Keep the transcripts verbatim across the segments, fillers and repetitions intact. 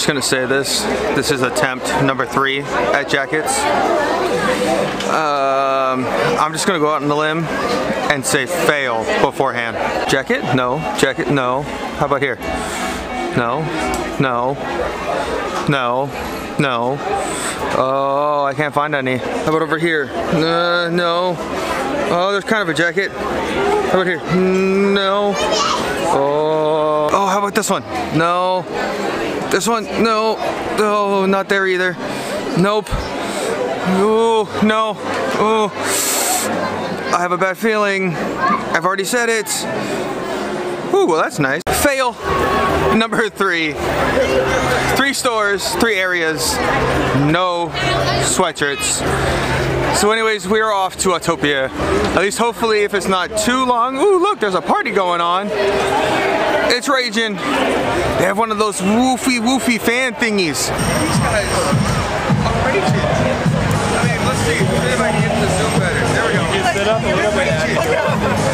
just gonna say this. This is attempt number three at Jackets. Um, I'm just gonna go out on the limb and say fail beforehand. Jacket? No. Jacket? No. How about here? No. No. No. No. Oh, I can't find any. How about over here? Uh, no. Oh, there's kind of a jacket. How about here? No. Oh. Oh, how about this one? No. This one? No. Oh, not there either. Nope. Oh, no. Oh. I have a bad feeling. I've already said it. Ooh, well, that's nice. Fail. Number three, three stores, three areas, no sweatshirts. So anyways, we are off to Autopia. At least hopefully if it's not too long. Ooh, look, there's a party going on. It's raging. They have one of those woofy, woofy fan thingies. These guys are raging. I mean, let's see, maybe if I can get the zoom better. There we go. You can sit up a little bit. Small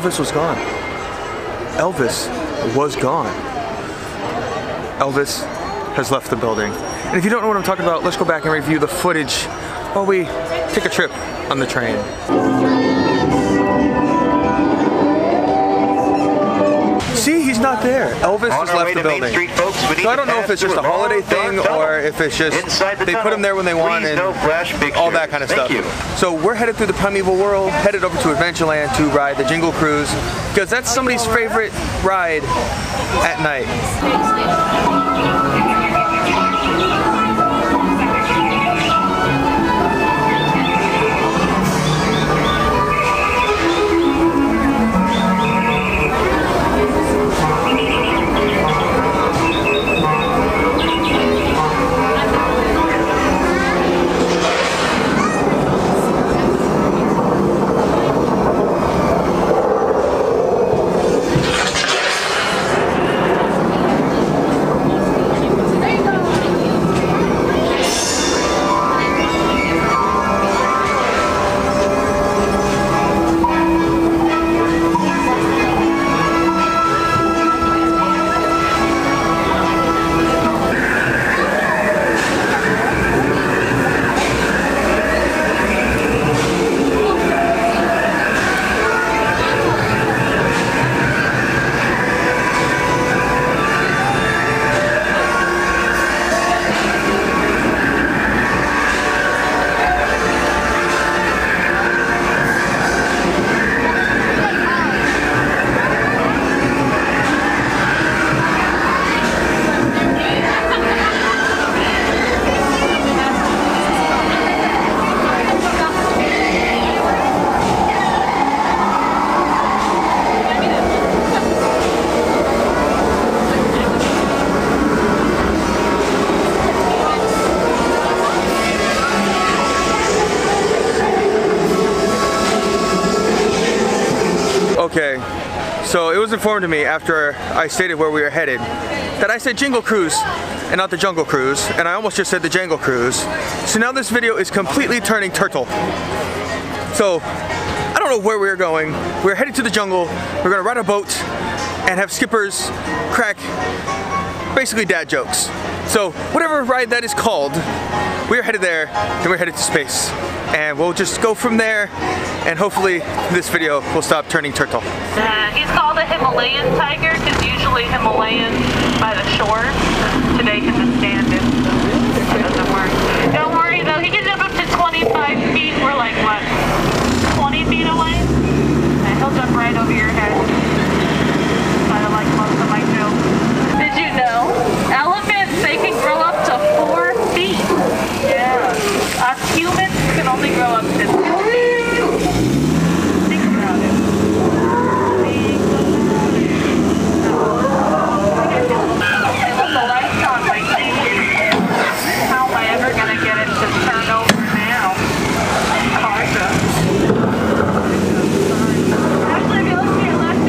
Elvis was gone. Elvis was gone. Elvis has left the building. And if you don't know what I'm talking about, let's go back and review the footage while we take a trip on the train. See, he's not there. Elvis has left the building. So I don't know if it's just a holiday thing or if it's just they put him there when they want and all that kind of stuff. So we're headed through the primeval world, headed over to Adventureland to ride the Jungle Cruise because that's somebody's favorite ride at night. Okay, so it was informed to me after I stated where we were headed that I said Jingle Cruise and not the Jungle Cruise, and I almost just said the Jangle Cruise. So now this video is completely turning turtle. So I don't know where we're going. We're headed to the jungle. We're gonna ride a boat and have skippers crack basically dad jokes. So whatever ride that is called, we're headed there and we're headed to space. And we'll just go from there, and hopefully this video will stop turning turtle. Uh, he's called a Himalayan tiger, because usually Himalayan by the shore. Today he doesn't stand it, so it doesn't work. Don't worry though, he can jump up to twenty-five feet. We're like, what, twenty feet away? And he'll jump right over your head. Kind of like most of my jokes. Did you know? Elephants, they can grow up to four feet. Yeah. Us humans can only grow up to six feet. Think about it. It was a lifetime waiting. How am I ever going to get it to turn over now? It's hard to. Actually, if you look to your left,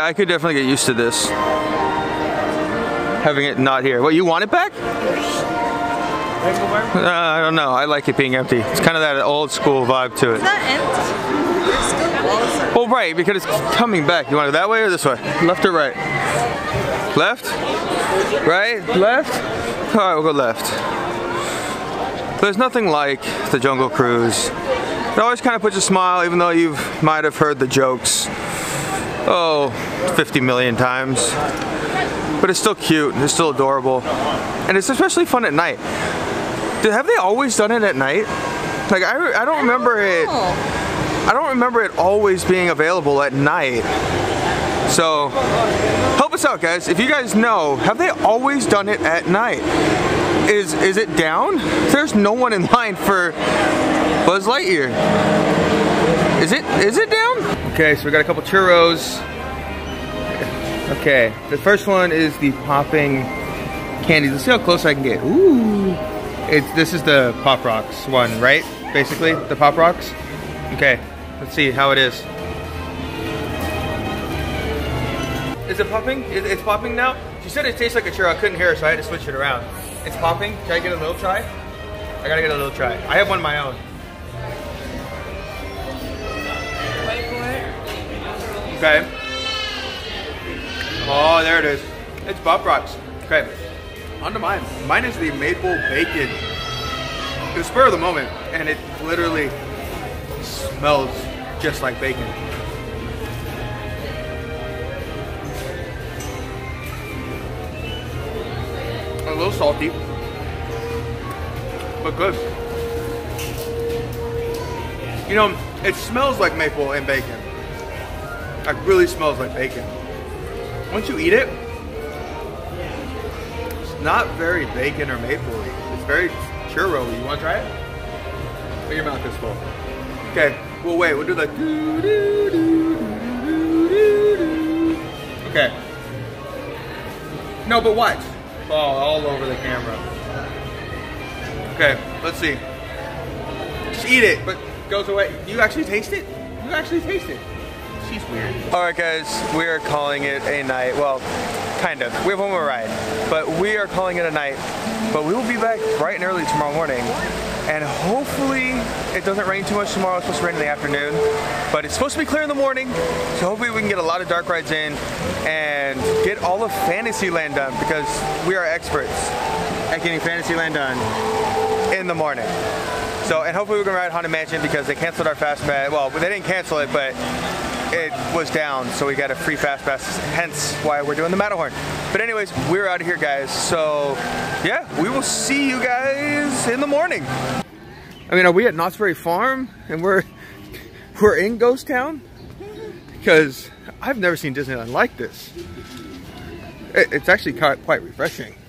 Yeah, I could definitely get used to this. Having it not here. What, you want it back? Uh, I don't know. I like it being empty. It's kind of that old school vibe to it. It's not empty. It's still closer. Well, right, because it's coming back. You want it that way or this way? Left or right? Left? Right? Left? All right, we'll go left. There's nothing like the Jungle Cruise. It always kind of puts a smile, even though you might have heard the jokes, oh, fifty million times. But it's still cute, and it's still adorable. And it's especially fun at night. Did, have they always done it at night? Like, I, I don't remember I don't it, I don't remember it always being available at night. So, help us out, guys. If you guys know, have they always done it at night? Is, is it down? There's no one in line for Buzz Lightyear. Is it, is it down? Okay, so we got a couple churros. Okay, the first one is the popping candies. Let's see how close I can get. Ooh. It's, this is the Pop Rocks one, right? Basically, the Pop Rocks. Okay, let's see how it is. Is it popping? It, it's popping now? She said it tastes like a churro. I couldn't hear her, so I had to switch it around. It's popping. Can I get a little try? I gotta get a little try. I have one of my own. Okay. Oh, there it is. It's Pop Rocks. Okay, on to mine. Mine is the maple bacon. It was spur of the moment, and it literally smells just like bacon. A little salty, but good. You know, it smells like maple and bacon. It really smells like bacon. Once you eat it, not very bacon or maple-y. It's very churro-y. You want to try it? But your mouth is full. Okay, we'll wait. We'll do the doo doo doo doo doo doo. Okay. No, but what? Oh, all over the camera. Okay, let's see. Just eat it, but it goes away. You actually taste it? You actually taste it. She's weird. Alright, guys, we are calling it a night. Well, kind of. We have one more ride, but we are calling it a night. But we will be back bright and early tomorrow morning, and hopefully it doesn't rain too much tomorrow. It's supposed to rain in the afternoon, but it's supposed to be clear in the morning, so hopefully we can get a lot of dark rides in and get all of Fantasyland done, because we are experts at getting Fantasyland done in the morning. So, and hopefully we can ride Haunted Mansion, because they canceled our Fastpass. Well, they didn't cancel it, but it was down, so we got a free Fastpass, hence why we're doing the Matterhorn. But anyways, we're out of here, guys. So yeah, we will see you guys in the morning. I mean, are we at Knott's Berry Farm and we're we're in Ghost Town? Because I've never seen Disneyland like this. It, it's actually quite, quite refreshing.